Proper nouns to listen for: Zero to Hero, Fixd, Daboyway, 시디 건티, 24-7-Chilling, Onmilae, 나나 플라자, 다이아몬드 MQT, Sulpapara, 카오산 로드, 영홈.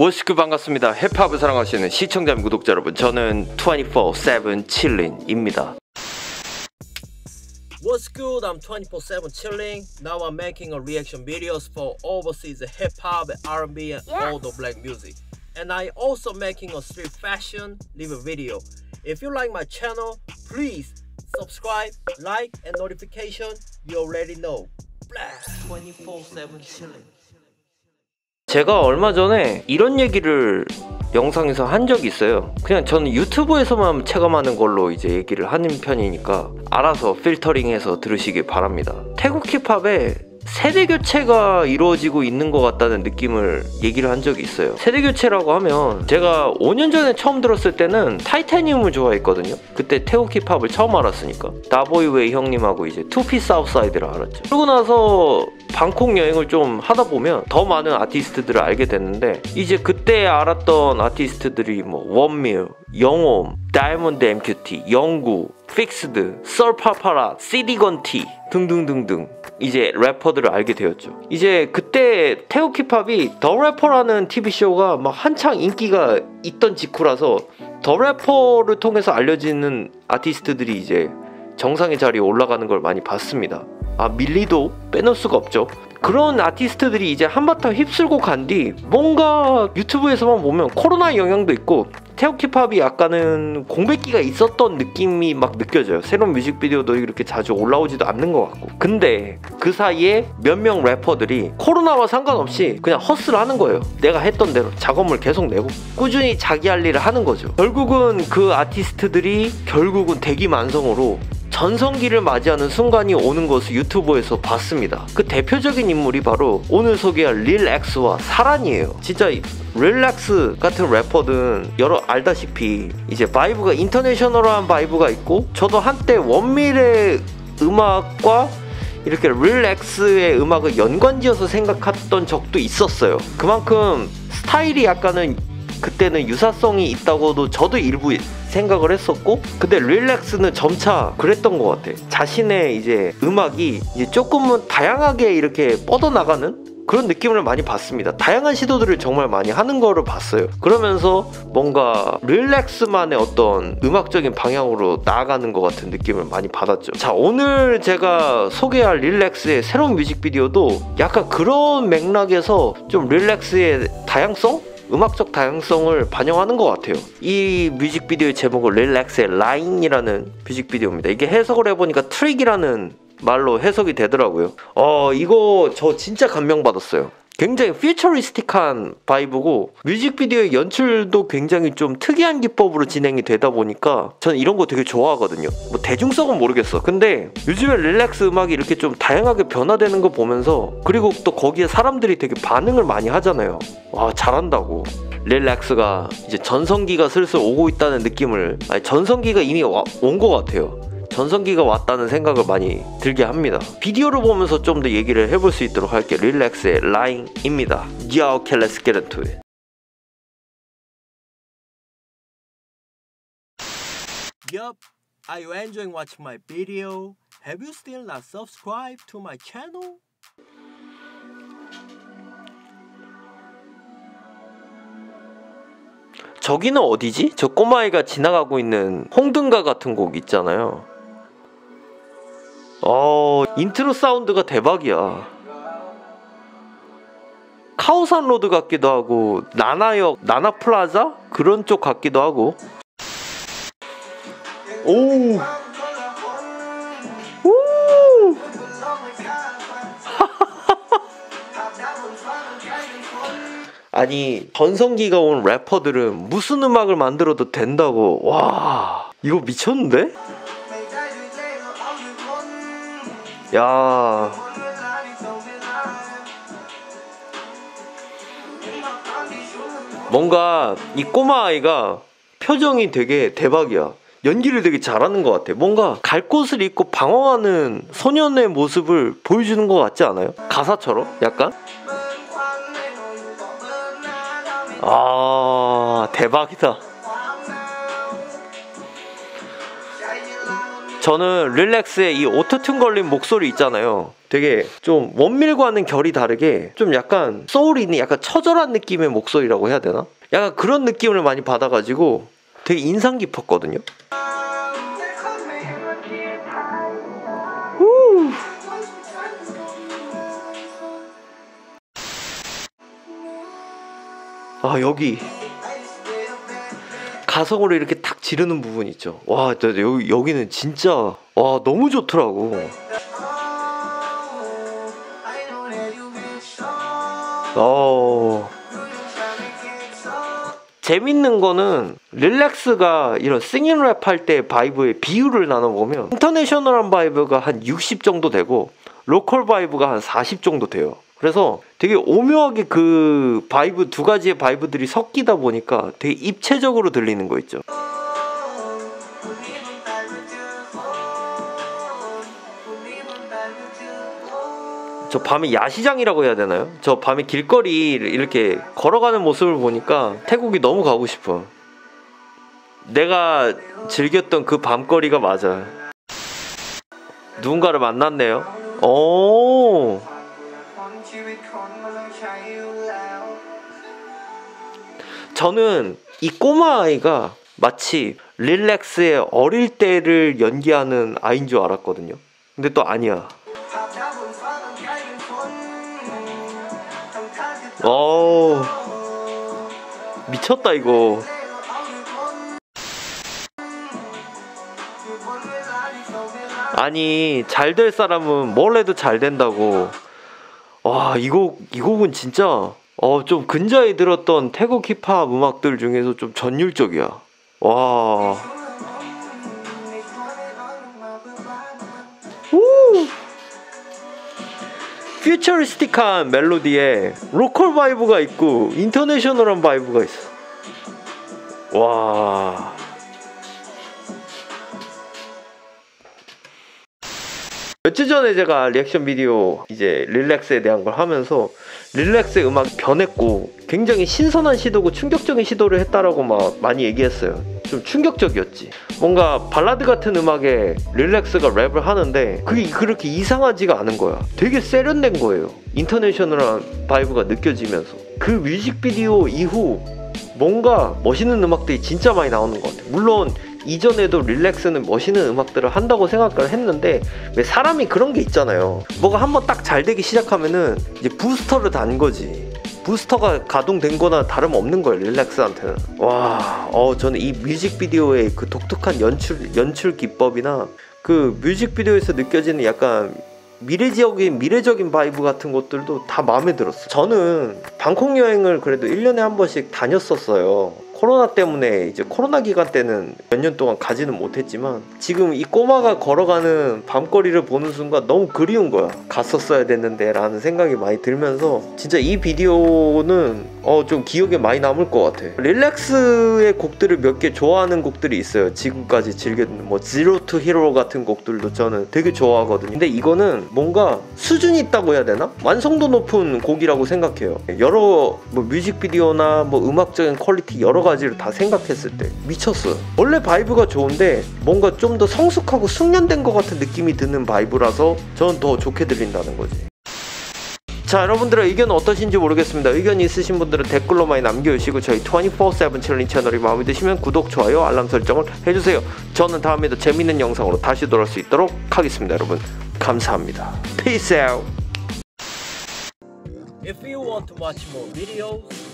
워시크 반갑습니다. 힙합을 사랑하시는 시청자 구독자 여러분, 저는 24/7칠링입니다. What's good? I'm 24/7 Chilling. Now I'm making a reaction videos for overseas hip hop, R&B, and all the black music. And I also making a street fashion live video. If you like my channel, please subscribe, like, and notification. You already know. 24/7 Chilling. 제가 얼마 전에 이런 얘기를 영상에서 한 적이 있어요. 그냥 저는 유튜브에서만 체감하는 걸로 이제 얘기를 하는 편이니까 알아서 필터링해서 들으시길 바랍니다. 태국 힙합에 세대교체가 이루어지고 있는 것 같다는 느낌을 얘기를 한 적이 있어요. 세대교체라고 하면 제가 5년 전에 처음 들었을 때는 타이타니움을 좋아했거든요. 그때 태국 힙합을 처음 알았으니까 다보이웨이 형님하고 이제 투피 사우사이드를 알았죠. 그러고 나서 방콕 여행을 좀 하다 보면 더 많은 아티스트들을 알게 됐는데, 이제 그때 알았던 아티스트들이 뭐 원밀, 영홈, 다이아몬드 MQT, 영구, 픽스드, 썰파파라, 시디 건티 등등등등 이제 래퍼들을 알게 되었죠. 이제 그때 태국 힙합이 더 래퍼라는 TV쇼가 막 한창 인기가 있던 직후라서 더 래퍼를 통해서 알려지는 아티스트들이 이제 정상의 자리에 올라가는 걸 많이 봤습니다. 아, 밀리도 빼놓을 수가 없죠. 그런 아티스트들이 이제 한바탕 휩쓸고 간 뒤 뭔가 유튜브에서만 보면 코로나 영향도 있고 태국 힙합이 약간은 공백기가 있었던 느낌이 막 느껴져요. 새로운 뮤직비디오도 이렇게 자주 올라오지도 않는 것 같고. 근데 그 사이에 몇 명 래퍼들이 코로나와 상관없이 그냥 허슬을 하는 거예요. 내가 했던 대로 작업물 계속 내고 꾸준히 자기 할 일을 하는 거죠. 결국은 그 아티스트들이 결국은 대기만성으로 전성기를 맞이하는 순간이 오는 것을 유튜브에서 봤습니다. 그 대표적인 인물이 바로 오늘 소개할 릴렉스와 사란이에요. 진짜 릴렉스 같은 래퍼든 여러 알다시피 이제 바이브가 인터내셔널한 바이브가 있고, 저도 한때 원밀의 음악과 이렇게 릴렉스의 음악을 연관지어서 생각했던 적도 있었어요. 그만큼 스타일이 약간은 그때는 유사성이 있다고도 저도 일부 생각을 했었고, 근데 릴렉스는 점차 그랬던 것 같아. 자신의 이제 음악이 이제 조금은 다양하게 이렇게 뻗어나가는 그런 느낌을 많이 봤습니다. 다양한 시도들을 정말 많이 하는 거를 봤어요. 그러면서 뭔가 릴렉스만의 어떤 음악적인 방향으로 나아가는 것 같은 느낌을 많이 받았죠. 자, 오늘 제가 소개할 릴렉스의 새로운 뮤직비디오도 약간 그런 맥락에서 좀 릴렉스의 다양성? 음악적 다양성을 반영하는 것 같아요. 이 뮤직비디오의 제목은 릴렉스의 라인이라는 뮤직비디오입니다. 이게 해석을 해보니까 트릭이라는 말로 해석이 되더라고요. 이거 저 진짜 감명받았어요. 굉장히 퓨처리스틱한 바이브고 뮤직비디오의 연출도 굉장히 좀 특이한 기법으로 진행이 되다 보니까 저는 이런 거 되게 좋아하거든요. 뭐 대중성은 모르겠어. 근데 요즘에 릴렉스 음악이 이렇게 좀 다양하게 변화되는 거 보면서, 그리고 또 거기에 사람들이 되게 반응을 많이 하잖아요. 와, 잘한다고. 릴렉스가 이제 전성기가 슬슬 오고 있다는 느낌을, 아니 전성기가 이미 온 것 같아요. 전성기가 왔다는 생각을 많이 들게 합니다. 비디오를 보면서 좀 더 얘기를 해볼 수 있도록 할게. 릴렉스의 라인입니다. Yeah, okay, let's get into it. Yup, are you enjoying watching my video? Have you still not subscribed to my channel? 저기는 어디지? 저 꼬마아이가 지나가고 있는 홍등가 같은 곡 있잖아요. 인트로 사운드가 대박이야. 카오산 로드 같기도 하고 나나역, 나나 플라자? 그런 쪽 같기도 하고. 오! 오! 아니 전성기가 온 래퍼들은 무슨 음악을 만들어도 된다고. 와, 이거 미쳤는데? 야, 뭔가 이 꼬마아이가 표정이 되게 대박이야. 연기를 되게 잘하는 것 같아. 뭔가 갈 곳을 잃고 방황하는 소년의 모습을 보여주는 것 같지 않아요? 가사처럼 약간? 아, 대박이다. 저는 릴렉스의 이 오토튠 걸린 목소리 있잖아요. 되게 좀 원밀과는 결이 다르게 좀 약간 소울이 있는 약간 처절한 느낌의 목소리라고 해야 되나? 약간 그런 느낌을 많이 받아가지고 되게 인상 깊었거든요. 아, 여기 가성으로 이렇게 탁 지르는 부분 있죠. 와, 여기는 진짜 와 너무 좋더라고. 재밌는 거는 릴렉스가 이런 싱잉랩 할 때 바이브의 비율을 나눠보면 인터내셔널한 바이브가 한 60 정도 되고 로컬 바이브가 한 40 정도 돼요. 그래서 되게 오묘하게 그 바이브 두 가지의 바이브들이 섞이다 보니까 되게 입체적으로 들리는 거 있죠. 저 밤에 야시장이라고 해야 되나요? 저 밤에 길거리 이렇게 걸어가는 모습을 보니까 태국이 너무 가고 싶어. 내가 즐겼던 그 밤거리가 맞아. 누군가를 만났네요. 오, 저는 이 꼬마 아이가 마치 릴렉스의 어릴 때를 연기하는 아이인 줄 알았거든요. 근데 또 아니야. 오, 미쳤다 이거. 아니, 잘 될 사람은 뭘 해도 잘 된다고. 와, 이 곡은 진짜 좀 근자에 들었던 태국 힙합 음악들 중에서 좀 전율적이야. 와. 퓨처리스틱한 멜로디에 로컬 바이브가 있고 인터내셔널한 바이브가 있어. 와. 며칠 전에 제가 리액션 비디오 이제 릴렉스에 대한 걸 하면서 릴렉스의 음악이 변했고 굉장히 신선한 시도고 충격적인 시도를 했다라고 막 많이 얘기했어요. 좀 충격적이었지. 뭔가 발라드 같은 음악에 릴렉스가 랩을 하는데 그게 그렇게 이상하지가 않은 거야. 되게 세련된 거예요. 인터내셔널한 바이브가 느껴지면서 그 뮤직비디오 이후 뭔가 멋있는 음악들이 진짜 많이 나오는 것 같아요. 물론 이전에도 릴렉스는 멋있는 음악들을 한다고 생각을 했는데 왜 사람이 그런 게 있잖아요. 뭐가 한번 딱 잘 되기 시작하면은 이제 부스터를 단 거지. 부스터가 가동된 거나 다름없는 거예요, 릴렉스한테는. 와, 저는 이 뮤직비디오의 그 독특한 연출 기법이나 그 뮤직비디오에서 느껴지는 약간 미래적인 바이브 같은 것들도 다 마음에 들었어요. 저는 방콕 여행을 그래도 1년에 한 번씩 다녔었어요. 코로나 때문에 이제 코로나 기간 때는 몇 년 동안 가지는 못했지만 지금 이 꼬마가 걸어가는 밤거리를 보는 순간 너무 그리운 거야. 갔었어야 됐는데 라는 생각이 많이 들면서 진짜 이 비디오는 좀 기억에 많이 남을 것 같아. 릴렉스의 곡들을 몇 개 좋아하는 곡들이 있어요. 지금까지 즐겼는 뭐 Zero to Hero 같은 곡들도 저는 되게 좋아하거든요. 근데 이거는 뭔가 수준이 있다고 해야 되나? 완성도 높은 곡이라고 생각해요. 여러 뭐 뮤직비디오나 뭐 음악적인 퀄리티 여러 가지를 다 생각했을 때 미쳤어요. 원래 바이브가 좋은데 뭔가 좀 더 성숙하고 숙련된 것 같은 느낌이 드는 바이브라서 저는 더 좋게 들린다는 거지. 자, 여러분들의 의견은 어떠신지 모르겠습니다. 의견이 있으신 분들은 댓글로 많이 남겨주시고 저희 24/7 칠링 채널이 마음에 드시면 구독, 좋아요, 알람 설정을 해주세요. 저는 다음에 더 재밌는 영상으로 다시 돌아올 수 있도록 하겠습니다. 여러분 감사합니다. Peace out. If you want to watch more videos,